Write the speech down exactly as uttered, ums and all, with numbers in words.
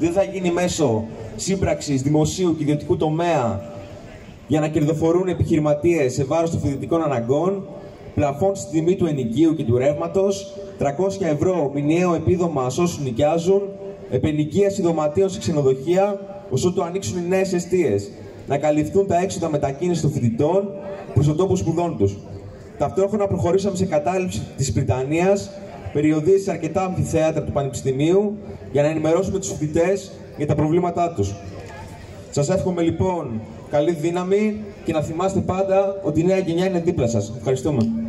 Δεν θα γίνει μέσω σύμπραξης δημοσίου και ιδιωτικού τομέα για να κερδοφορούν επιχειρηματίες σε βάρος των φοιτητικών αναγκών, πλαφών στη τιμή του ενοικίου και του ρεύματος, τριακόσια ευρώ μηνιαίο επίδομα σε όσους νοικιάζουν, επενοικίαση δωματίων σε ξενοδοχεία, όσο το ανοίξουν οι νέες εστίες, να καλυφθούν τα έξοδα μετακίνησης των φοιτητών προς τον τόπο σπουδών τους. Ταυτόχρονα προχωρήσαμε σε κατάληψη της Πριτανίας, περιοδίες σε αρκετά αμφιθέατρα του Πανεπιστημίου, για να ενημερώσουμε τους φοιτητές για τα προβλήματά τους. Σας εύχομαι λοιπόν καλή δύναμη και να θυμάστε πάντα ότι η νέα γενιά είναι δίπλα σας. Ευχαριστούμε.